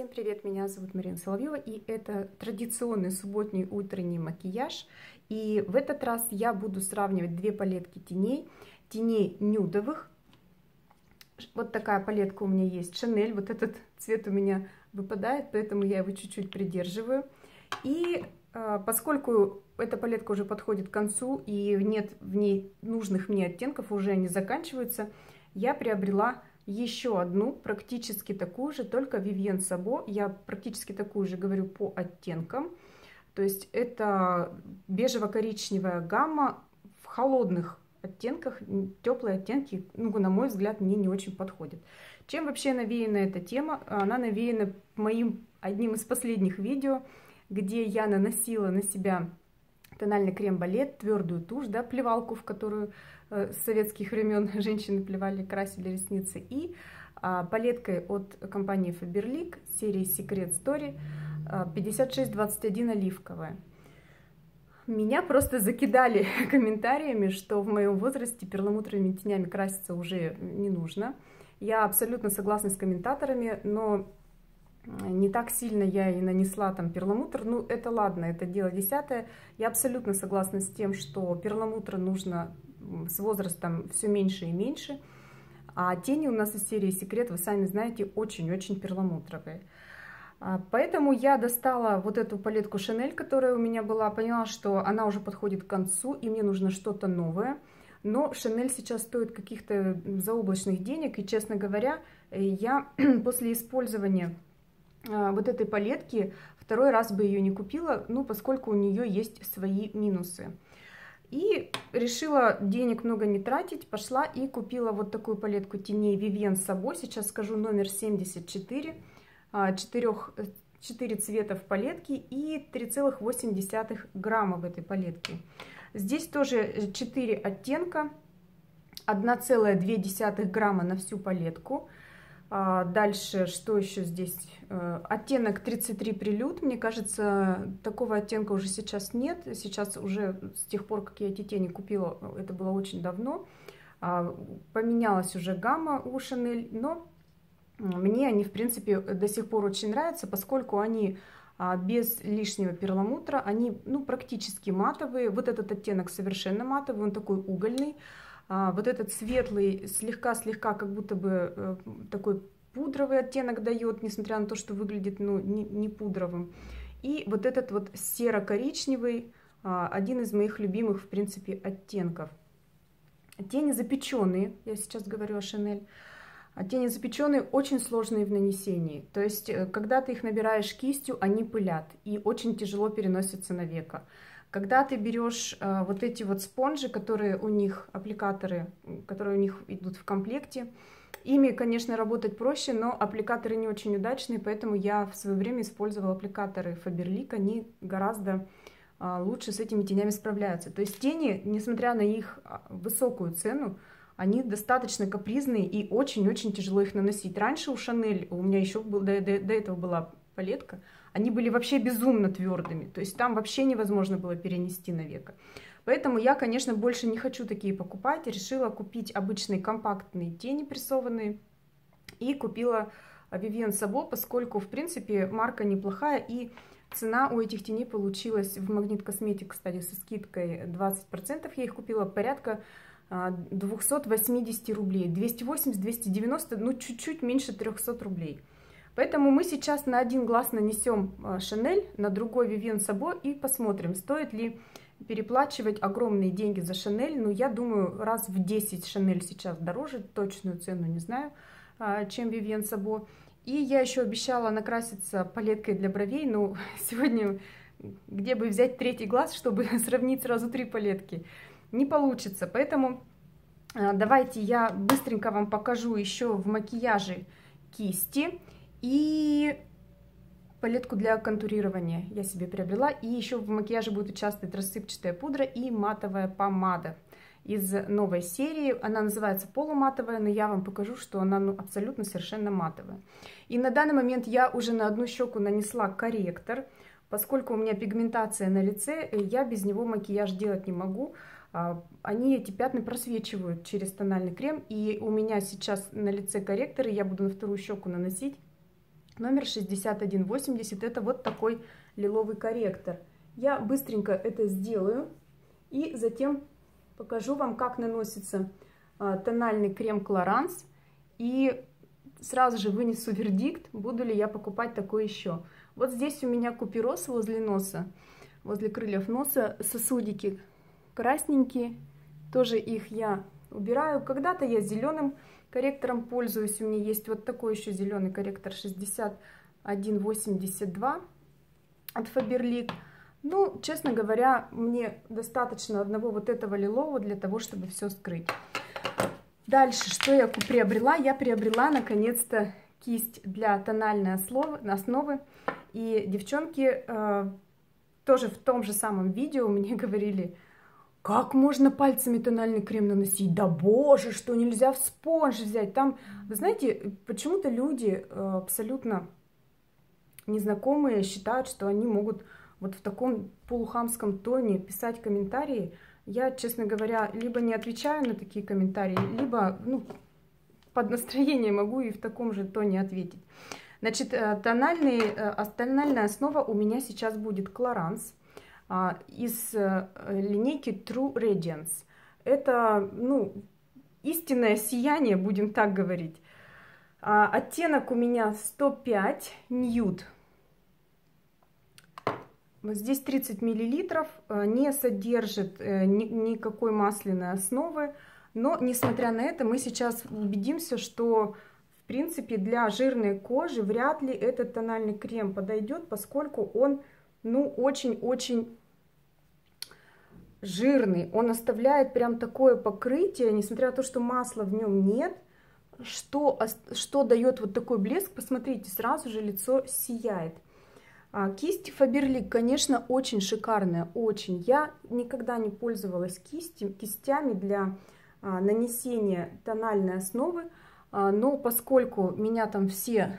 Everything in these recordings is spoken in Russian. Всем привет, меня зовут Марина Соловьева, и это традиционный субботний утренний макияж. И в этот раз я буду сравнивать две палетки теней нюдовых. Вот такая палетка у меня есть, Chanel, вот этот цвет у меня выпадает, поэтому я его чуть-чуть придерживаю. И поскольку эта палетка уже подходит к концу и нет в ней нужных мне оттенков, уже они заканчиваются, я приобрела еще одну, практически такую же, только Vivienne Sabo. Я практически такую же говорю по оттенкам. То есть это бежево-коричневая гамма в холодных оттенках. Теплые оттенки, ну, на мой взгляд, мне не очень подходят. Чем вообще навеяна эта тема? Она навеяна моим одним из последних видео, где я наносила на себя тональный крем-балет, твердую тушь, да, плевалку, в которую с советских времен женщины плевали, красили ресницы, и палеткой от компании Faberlic серии Secret Story 5621 оливковая. Меня просто закидали комментариями, что в моем возрасте перламутровыми тенями краситься уже не нужно. Я абсолютно согласна с комментаторами, но не так сильно я и нанесла там перламутр. Ну, это ладно, это дело десятое. Я абсолютно согласна с тем, что перламутра нужно с возрастом все меньше и меньше. А тени у нас из серии Секрет, вы сами знаете, очень-очень перламутровые. Поэтому я достала вот эту палетку Chanel, которая у меня была. Поняла, что она уже подходит к концу, и мне нужно что-то новое. Но Chanel сейчас стоит каких-то заоблачных денег. И, честно говоря, я после использования вот этой палетки второй раз бы ее не купила, ну, поскольку у нее есть свои минусы. И решила денег много не тратить, пошла и купила вот такую палетку теней Vivienne Sabo. Сейчас скажу номер 74, 4 цвета в палетке и 3,8 грамма в этой палетке. Здесь тоже 4 оттенка, 1,2 грамма на всю палетку. Дальше, что еще здесь? Оттенок 33 прелюд. Мне кажется, такого оттенка уже сейчас нет. Сейчас уже с тех пор, как я эти тени купила, это было очень давно. Поменялась уже гамма у Chanel, но мне они, в принципе, до сих пор очень нравятся, поскольку они без лишнего перламутра, они, ну, практически матовые. Вот этот оттенок совершенно матовый, он такой угольный. Вот этот светлый, слегка-слегка, как будто бы такой пудровый оттенок дает, несмотря на то, что выглядит, ну, не пудровым. И вот этот вот серо-коричневый, один из моих любимых, в принципе, оттенков. Тени запеченные, я сейчас говорю о Chanel. Тени запеченные очень сложные в нанесении. То есть, когда ты их набираешь кистью, они пылят и очень тяжело переносятся на веко. Когда ты берешь вот эти вот спонжи, которые у них, аппликаторы, которые у них идут в комплекте, ими, конечно, работать проще, но аппликаторы не очень удачные, поэтому я в свое время использовала аппликаторы Faberlic, они гораздо лучше с этими тенями справляются. То есть тени, несмотря на их высокую цену, они достаточно капризные и очень-очень тяжело их наносить. Раньше у Chanel, у меня еще до этого была палетка, они были вообще безумно твердыми, то есть там вообще невозможно было перенести на веко. Поэтому я, конечно, больше не хочу такие покупать, решила купить обычные компактные тени прессованные и купила Vivienne Sabo, поскольку, в принципе, марка неплохая и цена у этих теней получилась в Магнит Косметик, кстати, со скидкой 20%, я их купила порядка 280 рублей, 280-290, ну чуть-чуть меньше 300 рублей. Поэтому мы сейчас на один глаз нанесем Chanel, на другой Vivienne Sabo и посмотрим, стоит ли переплачивать огромные деньги за Chanel. Ну, я думаю, раз в 10 Chanel сейчас дороже, точную цену не знаю, чем Vivienne Sabo. И я еще обещала накраситься палеткой для бровей, но сегодня где бы взять третий глаз, чтобы сравнить сразу три палетки, не получится. Поэтому давайте я быстренько вам покажу еще в макияже кисти. И палетку для контурирования я себе приобрела. И еще в макияже будет участвовать рассыпчатая пудра и матовая помада из новой серии. Она называется полуматовая, но я вам покажу, что она, ну, абсолютно совершенно матовая. И на данный момент я уже на одну щеку нанесла корректор. Поскольку у меня пигментация на лице, я без него макияж делать не могу. Они, эти пятна, просвечивают через тональный крем. И у меня сейчас на лице корректор, и я буду на вторую щеку наносить номер 6180. Это вот такой лиловый корректор. Я быстренько это сделаю и затем покажу вам, как наносится тональный крем Clarins. И сразу же вынесу вердикт, буду ли я покупать такой еще. Вот здесь у меня купероз возле носа, возле крыльев носа, сосудики красненькие. Тоже их я убираю. Когда-то я зеленым корректором пользуюсь. У меня есть вот такой еще зеленый корректор 6182 от Faberlic. Ну, честно говоря, мне достаточно одного вот этого лилового для того, чтобы все скрыть. Дальше, что я приобрела? Я приобрела, наконец-то, кисть для тональной основы. И девчонки тоже в том же самом видео мне говорили: как можно пальцами тональный крем наносить? Да боже, что нельзя в спонж взять. Там, вы знаете, почему-то люди абсолютно незнакомые считают, что они могут вот в таком полухамском тоне писать комментарии. Я, честно говоря, либо не отвечаю на такие комментарии, либо под настроение могу и в таком же тоне ответить. Значит, тональная основа у меня сейчас будет Clarins из линейки True Radiance. Это, истинное сияние, будем так говорить. Оттенок у меня 105 ньюд. Вот здесь 30 миллилитров, не содержит никакой масляной основы. Но, несмотря на это, мы сейчас убедимся, что, в принципе, для жирной кожи вряд ли этот тональный крем подойдет, поскольку он очень-очень жирный. Он оставляет прям такое покрытие, несмотря на то, что масла в нем нет, что дает вот такой блеск. Посмотрите, сразу же лицо сияет. Кисть Faberlic, конечно, очень шикарная, очень. Я никогда не пользовалась кистями для нанесения тональной основы, но поскольку меня там все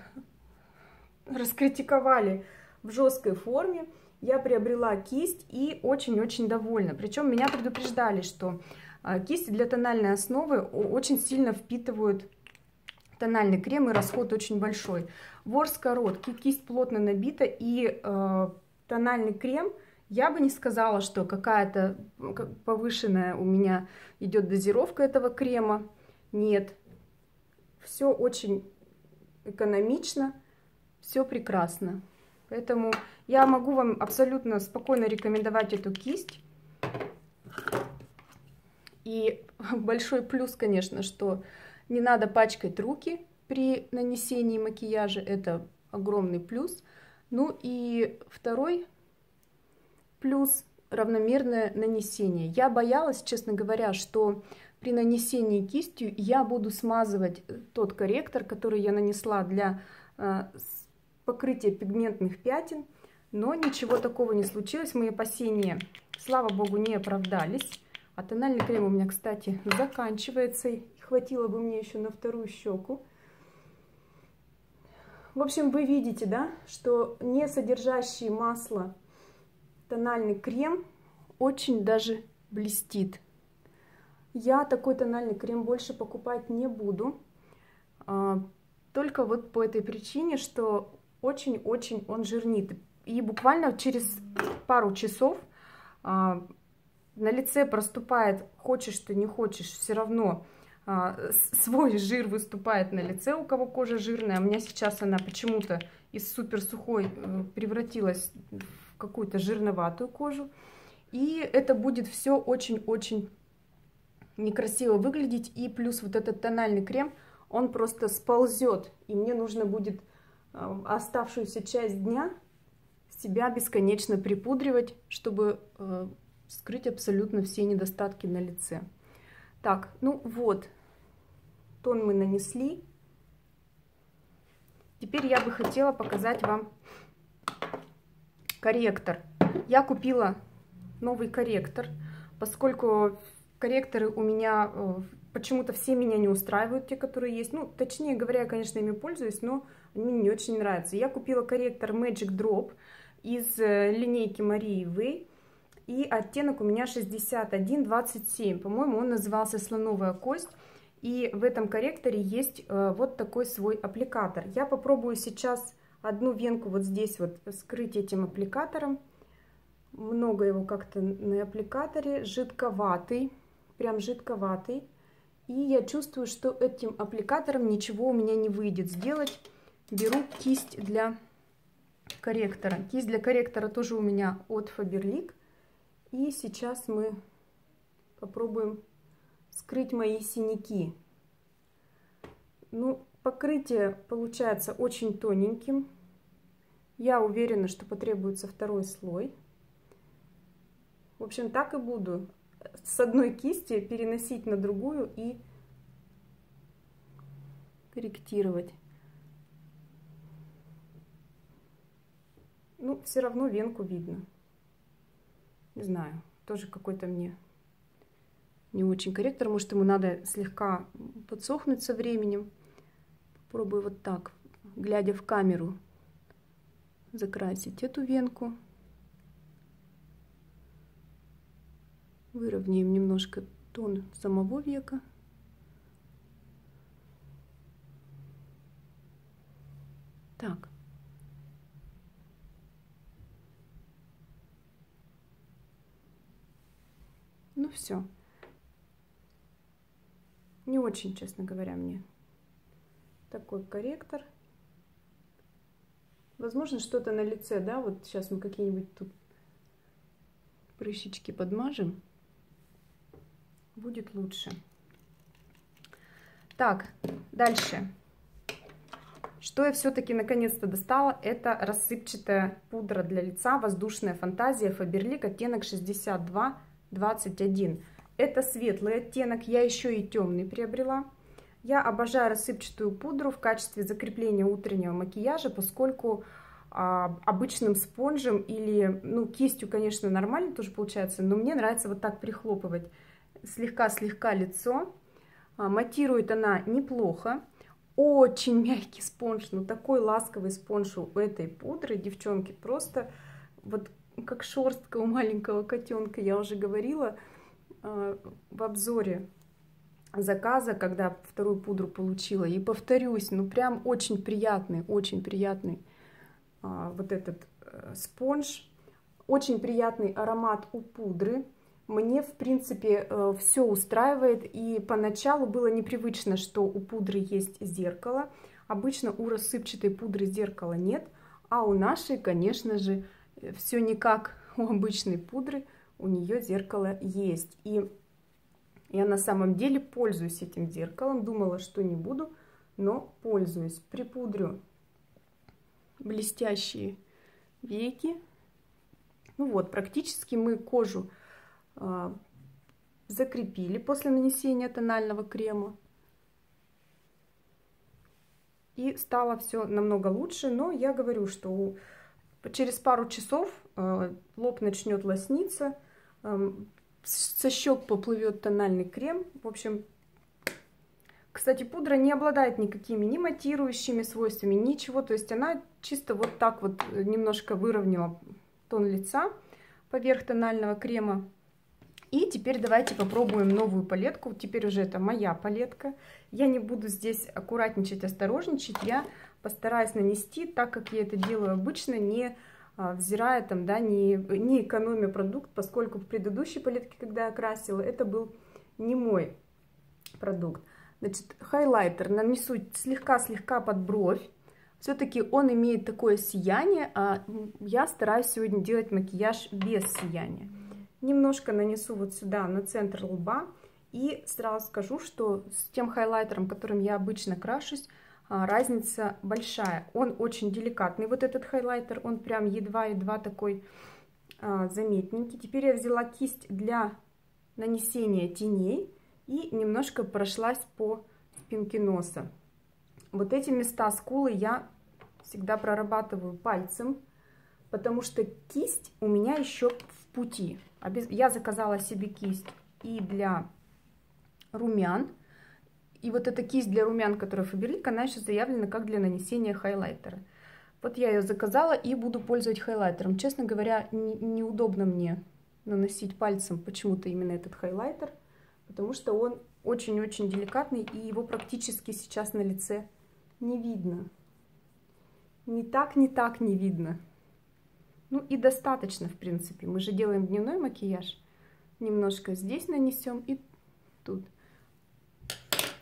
раскритиковали в жесткой форме, я приобрела кисть и очень-очень довольна. Причем меня предупреждали, что кисти для тональной основы очень сильно впитывают тональный крем, и расход очень большой. Ворс короткий, кисть плотно набита, и тональный крем, я бы не сказала, что какая-то повышенная у меня идет дозировка этого крема. Нет. Все очень экономично, все прекрасно. Поэтому я могу вам абсолютно спокойно рекомендовать эту кисть. И большой плюс, конечно, что не надо пачкать руки при нанесении макияжа, это огромный плюс. Ну и второй плюс — равномерное нанесение. Я боялась, честно говоря, что при нанесении кистью я буду смазывать тот корректор, который я нанесла для покрытия пигментных пятен, но ничего такого не случилось. Мои опасения, слава богу, не оправдались. А тональный крем у меня, кстати, заканчивается. Хватило бы мне еще на вторую щеку. В общем, вы видите, да, что не содержащий масло тональный крем очень даже блестит. Я такой тональный крем больше покупать не буду. Только вот по этой причине, что очень-очень он жирнит. И буквально через пару часов на лице проступает, хочешь ты, не хочешь, все равно свой жир выступает на лице, у кого кожа жирная. У меня сейчас она почему-то из супер сухой превратилась в какую-то жирноватую кожу. И это будет все очень-очень некрасиво выглядеть. И плюс вот этот тональный крем, он просто сползет. И мне нужно будет оставшуюся часть дня себя бесконечно припудривать, чтобы скрыть абсолютно все недостатки на лице. Так, вот, тон мы нанесли. Теперь я бы хотела показать вам корректор. Я купила новый корректор, поскольку корректоры у меня, почему-то все меня не устраивают, те, которые есть. Ну, точнее говоря, я, конечно, ими пользуюсь, но они мне не очень нравятся. Я купила корректор Magic Drop из линейки Марии Вэй. И оттенок у меня 6127, по-моему, он назывался «Слоновая кость». И в этом корректоре есть вот такой свой аппликатор. Я попробую сейчас Одну венку вот здесь вот скрыть этим аппликатором. Много его как-то на аппликаторе. Жидковатый, прям жидковатый. И я чувствую, что этим аппликатором ничего у меня не выйдет сделать. Беру кисть для корректора. Кисть для корректора тоже у меня от Faberlic. И сейчас мы попробуем скрыть мои синяки. Ну, покрытие получается очень тоненьким. Я уверена, что потребуется второй слой. В общем, так и буду с одной кисти переносить на другую и корректировать. Ну, все равно венку видно. Не знаю, тоже какой-то мне не очень корректор. Может, ему надо слегка подсохнуть со временем. Попробую вот так, глядя в камеру, закрасить эту венку. Выровняем немножко тон самого века. Так. Ну все. Не очень, честно говоря, мне такой корректор. Возможно, что-то на лице, да? Вот сейчас мы какие-нибудь тут прыщички подмажем. Будет лучше. Так, дальше. Что я все-таки наконец-то достала? Это рассыпчатая пудра для лица, воздушная фантазия Faberlic, оттенок 62. 21. Это светлый оттенок, я еще и темный приобрела. Я обожаю рассыпчатую пудру в качестве закрепления утреннего макияжа, поскольку обычным спонжем или, ну, кистью, конечно, нормально тоже получается, но мне нравится вот так прихлопывать слегка-слегка лицо. Матирует она неплохо. Очень мягкий спонж, но такой ласковый спонж у этой пудры, девчонки, просто вот как шерстка у маленького котенка. Я уже говорила в обзоре заказа, когда вторую пудру получила. И повторюсь, ну прям очень приятный вот этот спонж. Очень приятный аромат у пудры. Мне, в принципе, все устраивает. И поначалу было непривычно, что у пудры есть зеркало. Обычно у рассыпчатой пудры зеркала нет. А у нашей, конечно же, все не как у обычной пудры, у нее зеркало есть. И я на самом деле пользуюсь этим зеркалом. Думала, что не буду, но пользуюсь. Припудрю блестящие веки. Ну вот, практически мы кожу закрепили после нанесения тонального крема. И стало все намного лучше. Но я говорю, что через пару часов лоб начнет лосниться, со щек поплывет тональный крем. В общем, кстати, пудра не обладает никакими ни матирующими свойствами, ничего. То есть она чисто вот так вот немножко выровняла тон лица поверх тонального крема. И теперь давайте попробуем новую палетку. Теперь уже это моя палетка. Я не буду здесь аккуратничать, осторожничать. Я постараюсь нанести так, как я это делаю обычно, не взирая там, да, не экономя продукт, поскольку в предыдущей палетке, когда я красила, это был не мой продукт. Значит, хайлайтер нанесу слегка-слегка под бровь. Все-таки он имеет такое сияние, а я стараюсь сегодня делать макияж без сияния. Немножко нанесу вот сюда, на центр лба. И сразу скажу, что с тем хайлайтером, которым я обычно крашусь, разница большая. Он очень деликатный, вот этот хайлайтер, он прям едва-едва такой заметненький. Теперь я взяла кисть для нанесения теней и немножко прошлась по спинке носа. Вот эти места скулы я всегда прорабатываю пальцем, потому что кисть у меня еще в пути. Я заказала себе кисть и для румян. И вот эта кисть для румян, которая Faberlic, она еще заявлена как для нанесения хайлайтера. Вот я ее заказала и буду пользоваться хайлайтером. Честно говоря, неудобно мне наносить пальцем почему-то именно этот хайлайтер, потому что он очень-очень деликатный и его практически сейчас на лице не видно. не так не видно. Ну и достаточно, в принципе. Мы же делаем дневной макияж. Немножко здесь нанесем и тут.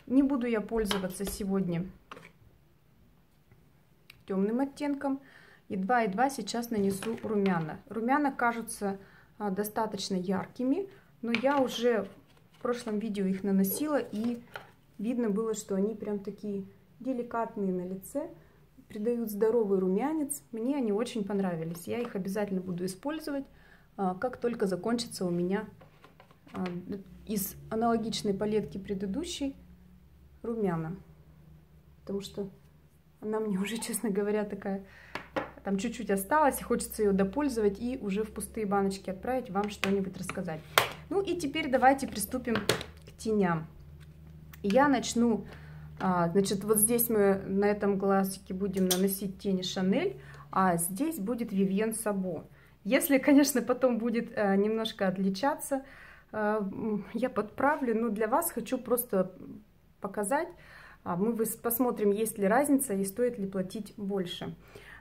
Не буду я пользоваться сегодня темным оттенком. Едва-едва сейчас нанесу румяна. Румяна кажутся достаточно яркими, но я уже в прошлом видео их наносила, и видно было, что они прям такие деликатные на лице, придают здоровый румянец. Мне они очень понравились. Я их обязательно буду использовать, как только закончится у меня из аналогичной палетки предыдущей румяна. Потому что она мне уже, честно говоря, такая... Там чуть-чуть осталось, и хочется ее допользовать и уже в пустые баночки отправить, вам что-нибудь рассказать. Ну и теперь давайте приступим к теням. Я начну, значит, вот здесь мы на этом глазике будем наносить тени Chanel, а здесь будет Vivienne Sabo. Если, конечно, потом будет немножко отличаться, я подправлю, но для вас хочу просто показать. Мы посмотрим, есть ли разница и стоит ли платить больше.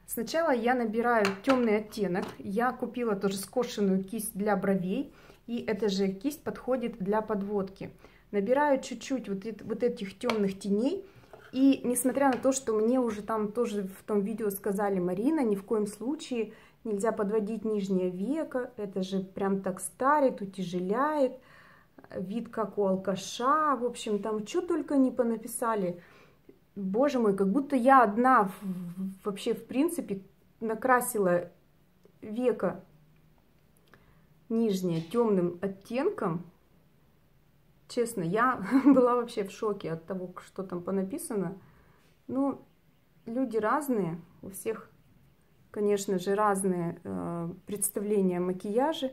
Сначала я набираю темный оттенок. Я купила тоже скошенную кисть для бровей. И эта же кисть подходит для подводки. Набираю чуть-чуть вот этих темных теней. И несмотря на то, что мне уже там тоже в том видео сказали: Марина, ни в коем случае нельзя подводить нижнее веко. Это же прям так старит, утяжеляет. Вид как у алкаша. В общем, там что только не понаписали. Боже мой, как будто я одна вообще, в принципе, накрасила веко нижнее темным оттенком. Честно, я была вообще в шоке от того, что там понаписано. Ну, люди разные, у всех, конечно же, разные представления о макияже.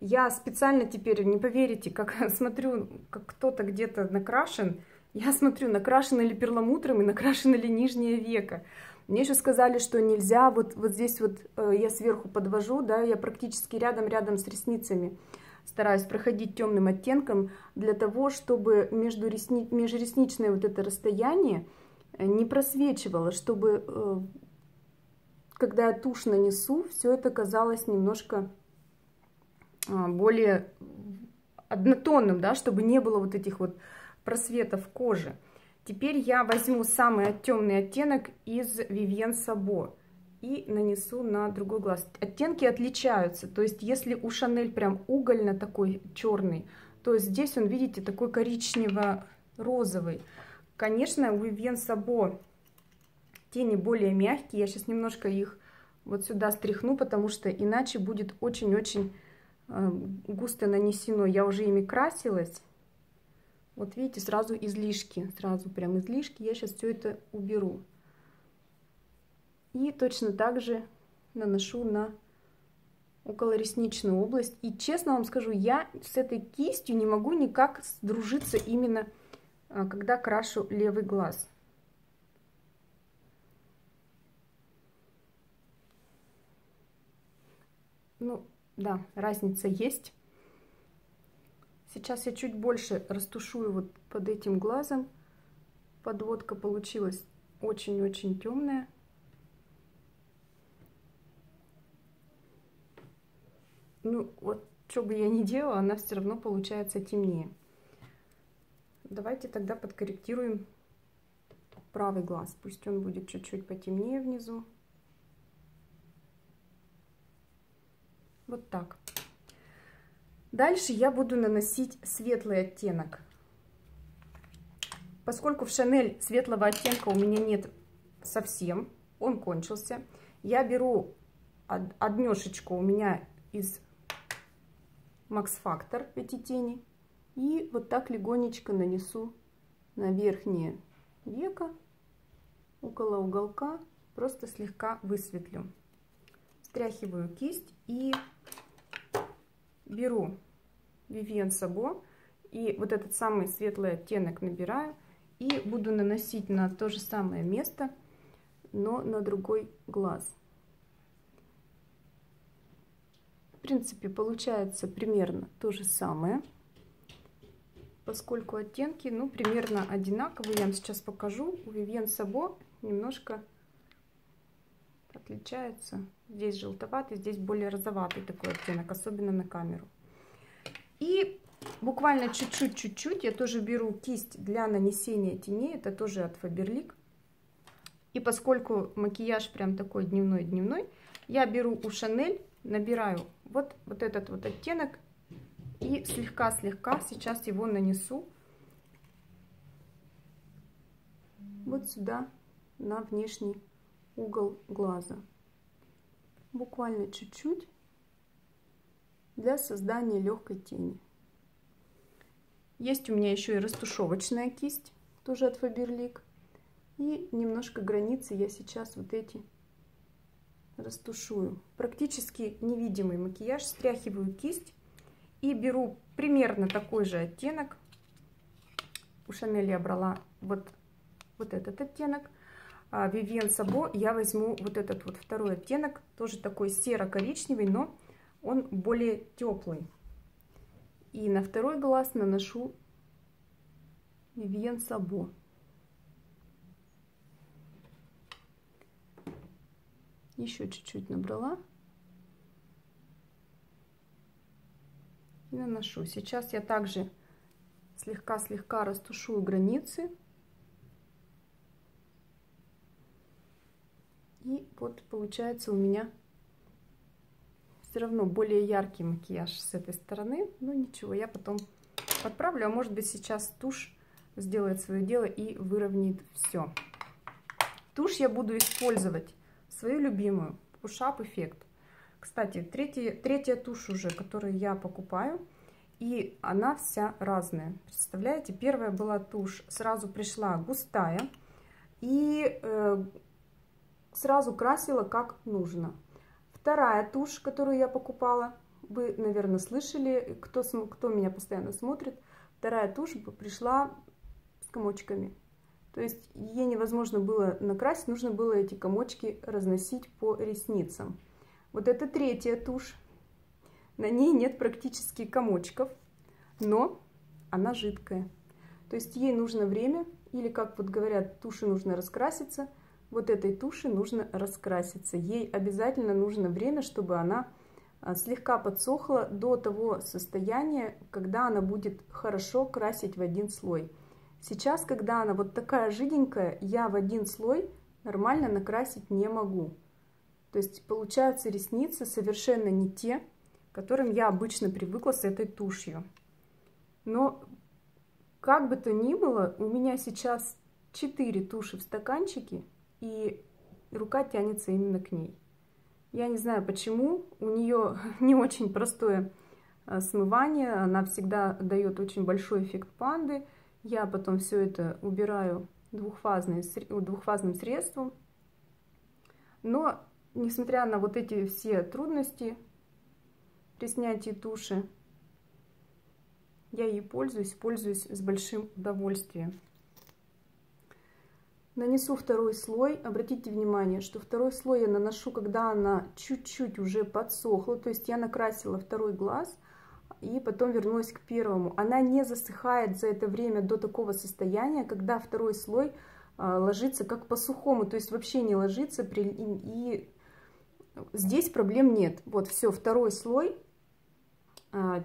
Я специально теперь, не поверите, как смотрю, как кто-то где-то накрашен. Я смотрю, накрашено ли перламутром и накрашено ли нижнее веко. Мне еще сказали, что нельзя, вот здесь вот я сверху подвожу, да, я практически рядом с ресницами стараюсь проходить темным оттенком, для того, чтобы межресничное вот это расстояние не просвечивало, чтобы, когда я тушь нанесу, все это казалось немножко более однотонным, да, чтобы не было вот этих вот просветов кожи. Теперь я возьму самый темный оттенок из Vivienne Sabo и нанесу на другой глаз. Оттенки отличаются, то есть если у Chanel прям угольно такой черный, то здесь он, видите, такой коричнево-розовый. Конечно, у Vivienne Sabo тени более мягкие, я сейчас немножко их вот сюда стряхну, потому что иначе будет очень-очень густо нанесено. Я уже ими красилась. Вот видите, сразу излишки, я сейчас все это уберу. И точно так же наношу на околоресничную область. И честно вам скажу, я с этой кистью не могу никак сдружиться именно, когда крашу левый глаз. Ну да, разница есть. Сейчас я чуть больше растушую вот под этим глазом. Подводка получилась очень-очень темная. Ну вот, что бы я ни делала, она все равно получается темнее. Давайте тогда подкорректируем правый глаз. Пусть он будет чуть-чуть потемнее внизу. Вот так. Дальше я буду наносить светлый оттенок. Поскольку в Chanel светлого оттенка у меня нет совсем, он кончился, я беру однешечку у меня из Max Factor эти тени и вот так легонечко нанесу на верхнее веко, около уголка, просто слегка высветлю. Встряхиваю кисть и... беру Vivienne Sabo и вот этот самый светлый оттенок набираю и буду наносить на то же самое место, но на другой глаз. В принципе, получается примерно то же самое, поскольку оттенки, ну, примерно одинаковые. Я вам сейчас покажу. У Vivienne Sabo немножко отличается. Здесь желтоватый, здесь более розоватый такой оттенок, особенно на камеру. И буквально чуть-чуть я тоже беру кисть для нанесения теней, это тоже от Faberlic. И поскольку макияж прям такой дневной-дневной, я беру у Chanel, набираю вот этот вот оттенок и слегка-слегка сейчас его нанесу вот сюда, на внешний угол глаза. Буквально чуть-чуть для создания легкой тени. Есть у меня еще и растушевочная кисть, тоже от Faberlic. И немножко границы я сейчас вот эти растушую. Практически невидимый макияж. Стряхиваю кисть и беру примерно такой же оттенок. У Chanel я брала вот этот оттенок. А Vivienne Sabo я возьму вот этот вот второй оттенок. Тоже такой серо-коричневый, но он более теплый. И на второй глаз наношу Vivienne Sabo. Еще чуть-чуть набрала и наношу. Сейчас я также слегка-слегка растушую границы. И вот получается у меня все равно более яркий макияж с этой стороны. Но ничего, я потом подправлю. А может быть сейчас тушь сделает свое дело и выровняет все. Тушь я буду использовать свою любимую, Push-Up эффект. Кстати, третья тушь уже, которую я покупаю, и она вся разная. Представляете, первая была тушь, сразу пришла густая, и сразу красила как нужно. Вторая тушь, которую я покупала, вы, наверное, слышали, кто меня постоянно смотрит, вторая тушь пришла с комочками. То есть ей невозможно было накрасить, нужно было эти комочки разносить по ресницам. Вот это третья тушь. На ней нет практически комочков, но она жидкая. То есть ей нужно время, или как вот говорят, туши нужно раскраситься, вот этой туши нужно раскраситься. Ей обязательно нужно время, чтобы она слегка подсохла до того состояния, когда она будет хорошо красить в один слой. Сейчас, когда она вот такая жиденькая, я в один слой нормально накрасить не могу. То есть получаются ресницы совершенно не те, к которым я обычно привыкла с этой тушью. Но как бы то ни было, у меня сейчас 4 туши в стаканчике, и рука тянется именно к ней. Я не знаю почему, у нее не очень простое смывание, она всегда дает очень большой эффект панды. Я потом все это убираю двухфазным средством. Но, несмотря на вот эти все трудности при снятии туши, я ей пользуюсь с большим удовольствием. Нанесу второй слой. Обратите внимание, что второй слой я наношу, когда она чуть-чуть уже подсохла. То есть я накрасила второй глаз и потом вернулась к первому. Она не засыхает за это время до такого состояния, когда второй слой ложится как по сухому, то есть вообще не ложится, и здесь проблем нет. Вот все, второй слой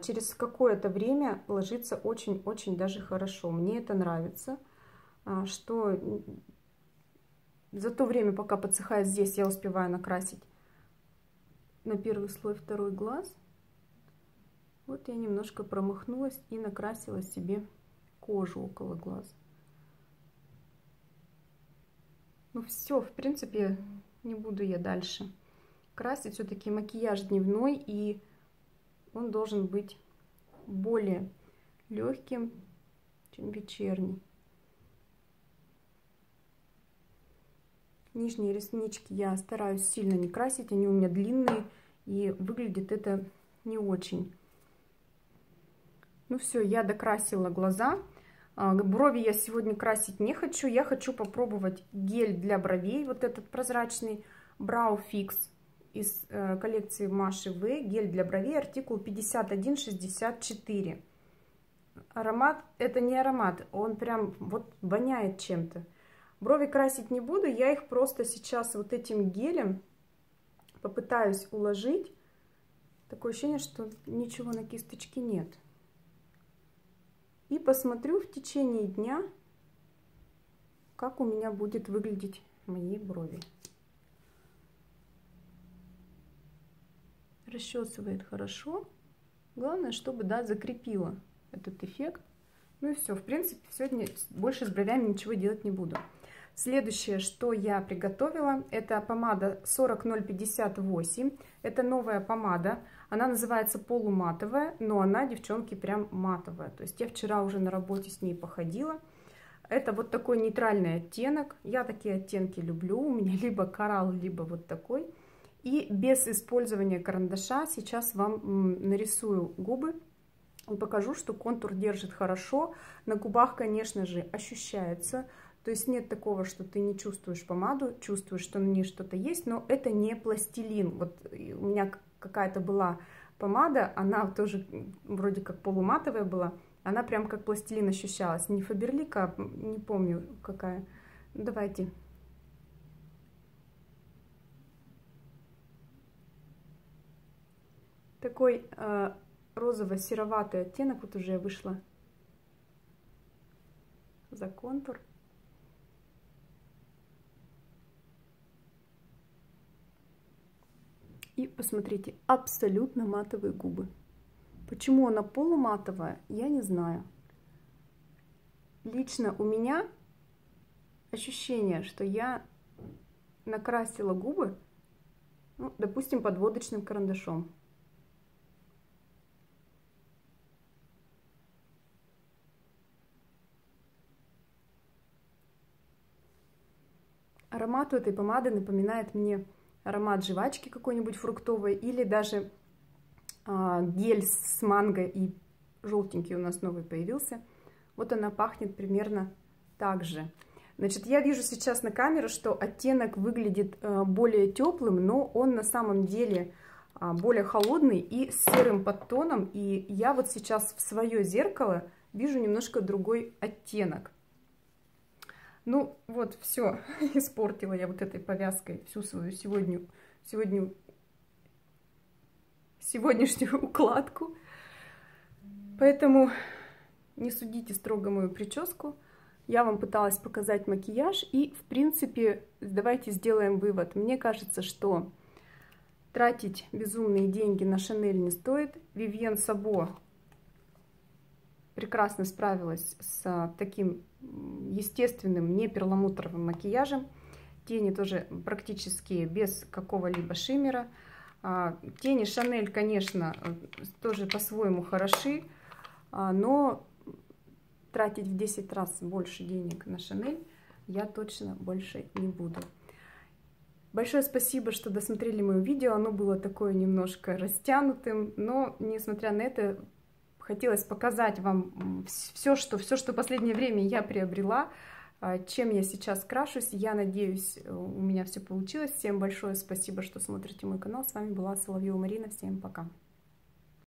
через какое-то время ложится очень-очень даже хорошо. Мне это нравится, что за то время, пока подсыхает здесь, я успеваю накрасить на первый слой второй глаз. Вот я немножко промахнулась и накрасила себе кожу около глаз. Ну все, в принципе, не буду я дальше красить. Все-таки макияж дневной, и он должен быть более легким, чем вечерний. Нижние реснички я стараюсь сильно не красить, они у меня длинные, и выглядит это не очень. Ну все, я докрасила глаза. Брови я сегодня красить не хочу. Я хочу попробовать гель для бровей. Вот этот прозрачный Brow Fix из коллекции Маши Вэй. Гель для бровей, артикул 5164. Аромат, это не аромат, он прям вот воняет чем-то. Брови красить не буду, я их просто сейчас вот этим гелем попытаюсь уложить, такое ощущение, что ничего на кисточке нет. И посмотрю в течение дня, как у меня будет выглядеть мои брови. Расчесывает хорошо. Главное, чтобы, да, закрепила этот эффект. Ну и все. В принципе, сегодня больше с бровями ничего делать не буду. Следующее, что я приготовила, это помада 40058. Это новая помада. Она называется полуматовая, но она, девчонки, прям матовая. То есть я вчера уже на работе с ней походила. Это вот такой нейтральный оттенок. Я такие оттенки люблю. У меня либо коралл, либо вот такой. И без использования карандаша сейчас вам нарисую губы. И покажу, что контур держит хорошо. На губах, конечно же, ощущается. То есть нет такого, что ты не чувствуешь помаду, чувствуешь, что на ней что-то есть, но это не пластилин. Вот у меня какая-то была помада, она тоже вроде как полуматовая была, она прям как пластилин ощущалась. Не Фаберлик, а не помню какая. Давайте. Такой розово-сероватый оттенок, вот уже я вышла за контур. И посмотрите, абсолютно матовые губы. Почему она полуматовая, я не знаю. Лично у меня ощущение, что я накрасила губы, ну, допустим, подводочным карандашом. Аромат у этой помады напоминает мне аромат жвачки какой-нибудь фруктовой или даже гель с манго, и желтенький у нас новый появился. Вот она пахнет примерно так же. Значит, я вижу сейчас на камеру, что оттенок выглядит более теплым, но он на самом деле более холодный и с серым подтоном. И я вот сейчас в свое зеркало вижу немножко другой оттенок. Ну вот, все, испортила я вот этой повязкой всю свою сегодняшнюю укладку. Поэтому не судите строго мою прическу. Я вам пыталась показать макияж. И, в принципе, давайте сделаем вывод. Мне кажется, что тратить безумные деньги на Шанель не стоит. Vivienne Sabo прекрасно справилась с таким естественным, не перламутровым макияжем. Тени тоже практически без какого-либо шиммера. Тени Chanel, конечно, тоже по-своему хороши, но тратить в 10 раз больше денег на Chanel я точно больше не буду. Большое спасибо, что досмотрели мое видео. Оно было такое немножко растянутым, но, несмотря на это, хотелось показать вам все, что в последнее время я приобрела, чем я сейчас крашусь. Я надеюсь, у меня все получилось. Всем большое спасибо, что смотрите мой канал. С вами была Соловьева Марина. Всем пока!